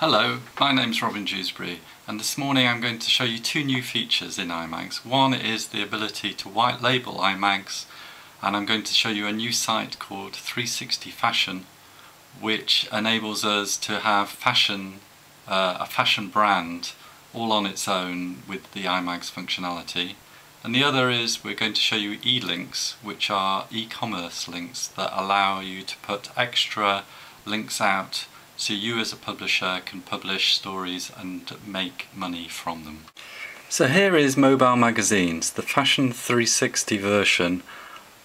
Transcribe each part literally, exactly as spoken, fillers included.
Hello, my name's Robin Dewsbury, and this morning I'm going to show you two new features in iMags. One is the ability to white label iMags, and I'm going to show you a new site called three sixty Fashion, which enables us to have fashion, uh, a fashion brand all on its own with the iMags functionality. And the other is we're going to show you e-links, which are e-commerce links that allow you to put extra links out so you as a publisher can publish stories and make money from them. So here is Mobile Magazines, the Fashion three sixty version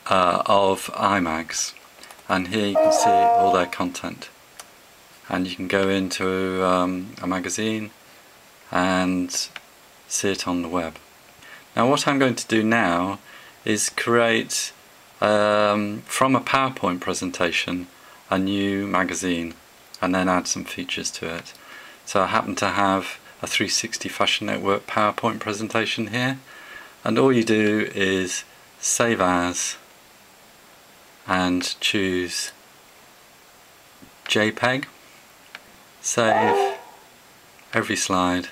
uh, of iMags, and here you can see all their content. And you can go into um, a magazine and see it on the web. Now what I'm going to do now is create um, from a PowerPoint presentation a new magazine and then add some features to it. So I happen to have a three sixty Fashion Network PowerPoint presentation here, and all you do is save as and choose JPEG, save every slide,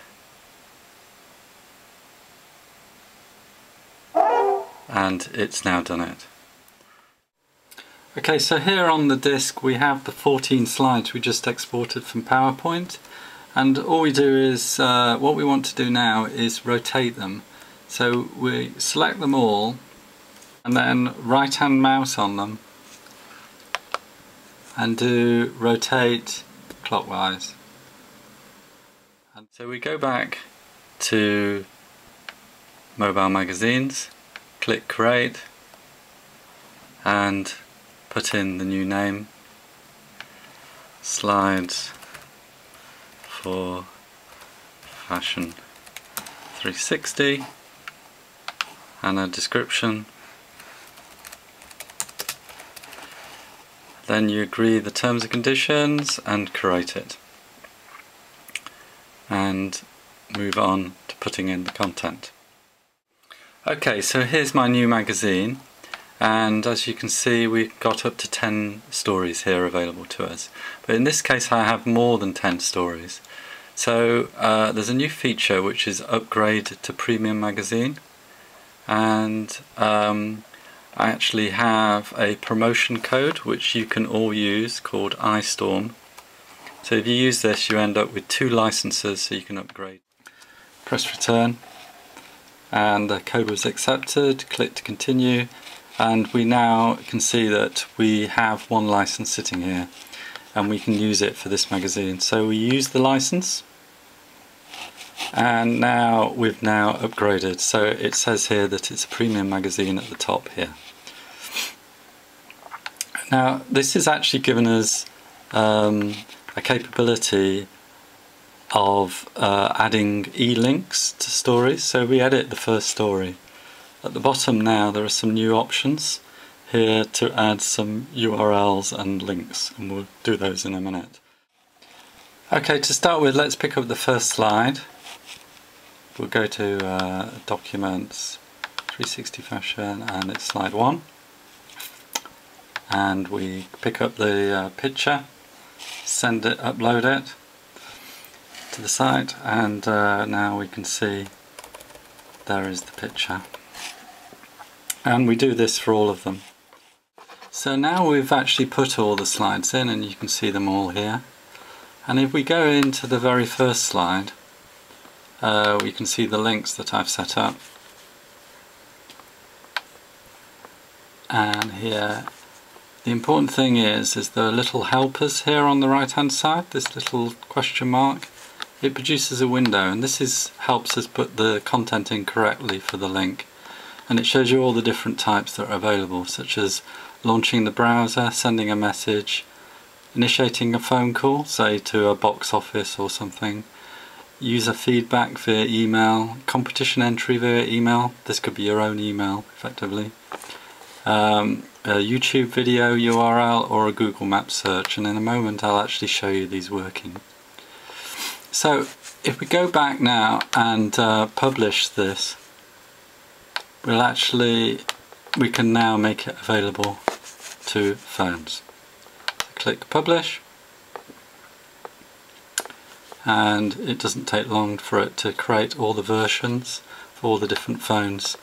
and it's now done it. Okay, so here on the disk we have the fourteen slides we just exported from PowerPoint, and all we do is, uh, what we want to do now is rotate them. So we select them all and then right hand mouse on them and do rotate clockwise. And so we go back to Mobile Magazines, click create and put in the new name, Slides for Fashion three sixty, and a description. Then you agree the terms and conditions and create it, and move on to putting in the content. Okay, so here's my new magazine. And as you can see, we've got up to ten stories here available to us. But in this case I have more than ten stories. So uh, there's a new feature which is upgrade to premium magazine. And um, I actually have a promotion code which you can all use called eyestorm. So if you use this you end up with two licenses so you can upgrade. Press return and the code was accepted. Click to continue. And we now can see that we have one license sitting here and we can use it for this magazine. So we use the license and now we've now upgraded. So it says here that it's a premium magazine at the top here. Now this has actually given us um, a capability of uh, adding e-links to stories. So we edit the first story. At the bottom now there are some new options here to add some U R Ls and links, and we'll do those in a minute. Okay, to start with let's pick up the first slide. We'll go to uh, Documents, three sixty Fashion, and it's slide one. And we pick up the uh, picture, send it, upload it to the site, and uh, now we can see there is the picture. And we do this for all of them. So now we've actually put all the slides in and you can see them all here. And if we go into the very first slide, uh, we can see the links that I've set up. And here, the important thing is, is there are little helpers here on the right hand side, this little question mark. It produces a window, and this is helps us put the content in correctly for the link. And it shows you all the different types that are available, such as launching the browser, sending a message, initiating a phone call, say to a box office or something, user feedback via email, competition entry via email, this could be your own email effectively, um, a YouTube video U R L or a Google Maps search, and in a moment I'll actually show you these working. So if we go back now and uh, publish this, We'll actually, we can now make it available to phones. So click publish, and it doesn't take long for it to create all the versions for all the different phones.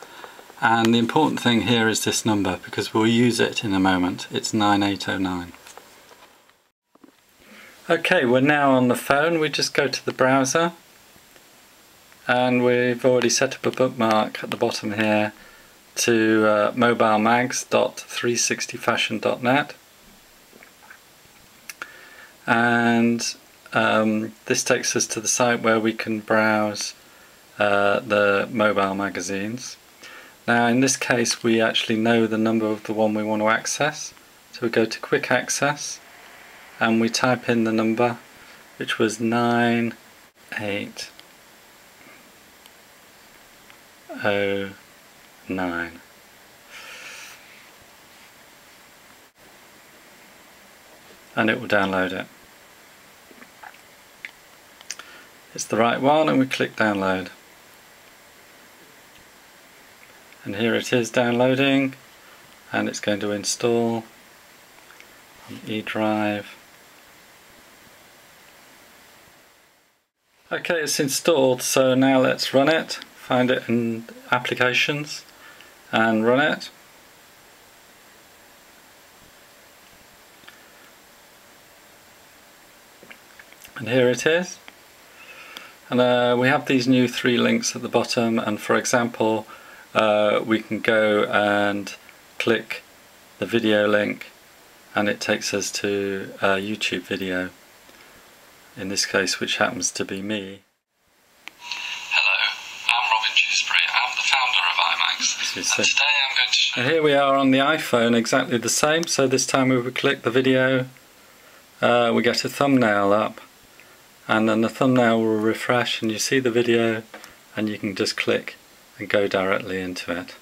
And the important thing here is this number, because we'll use it in a moment. It's nine eight oh nine. Okay, we're now on the phone. We just go to the browser, and we've already set up a bookmark at the bottom here to uh, mobile mags dot three sixty fashion dot net, and um, this takes us to the site where we can browse uh, the mobile magazines. Now in this case we actually know the number of the one we want to access, so we go to quick access and we type in the number, which was nine eight oh nine. And it will download it. It's the right one, and we click download. And here it is downloading, and it's going to install on eDrive. Okay, it's installed, so now let's run it. Find it in applications and run it. And here it is. And uh, we have these new three links at the bottom, and for example Uh, we can go and click the video link and it takes us to a YouTube video, in this case which happens to be me. Hello, I'm Robin Dewsbury, I'm the founder of iMags, and today I'm going to show you... Here we are on the iPhone, exactly the same, so this time we would click the video, uh, we get a thumbnail up, and then the thumbnail will refresh and you see the video, and you can just click and go directly into it.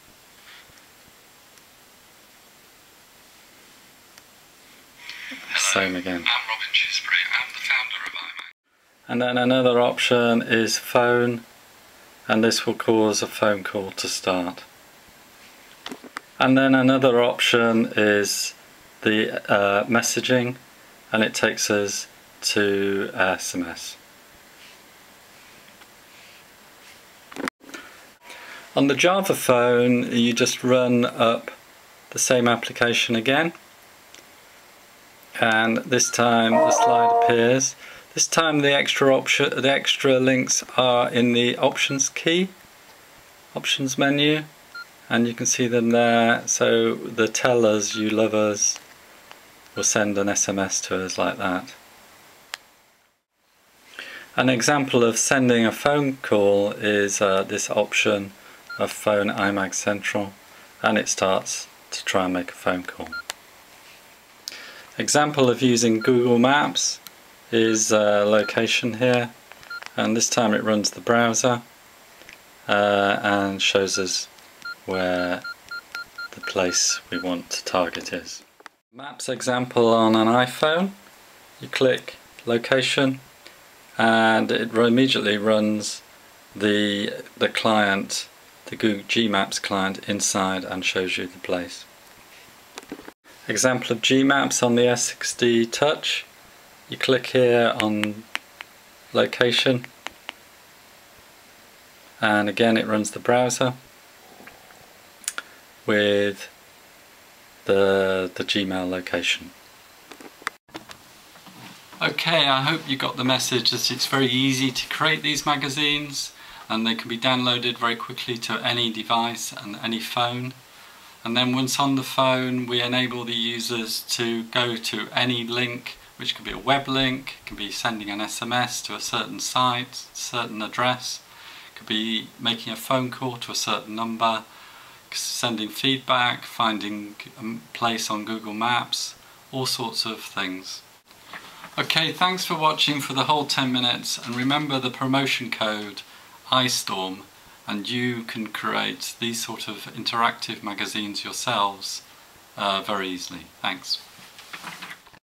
Hello, same again. I'm Robin Dewsbury, I'm the founder of iMac. And then another option is phone, and this will cause a phone call to start. And then another option is the uh, messaging, and it takes us to S M S. On the Java phone you just run up the same application again, and this time the slide appears. This time the extra option, the extra links are in the options key, options menu, and you can see them there, so the tell us you love us will send an S M S to us like that. An example of sending a phone call is uh, this option of phone iMagCentral, and it starts to try and make a phone call. Example of using Google Maps is uh, location here, and this time it runs the browser uh, and shows us where the place we want to target is. Maps example on an iPhone, you click location and it immediately runs the, the client the Google Gmaps client inside and shows you the place. Example of Gmaps on the S sixty Touch. You click here on location and again it runs the browser with the, the Gmail location. Okay, I hope you got the message that it's very easy to create these magazines, and they can be downloaded very quickly to any device and any phone. And then once on the phone we enable the users to go to any link, which could be a web link, could be sending an S M S to a certain site, certain address, could be making a phone call to a certain number, sending feedback, finding a place on Google Maps, all sorts of things. Okay, thanks for watching for the whole ten minutes, and remember the promotion code eyestorm, and you can create these sort of interactive magazines yourselves uh, very easily. Thanks.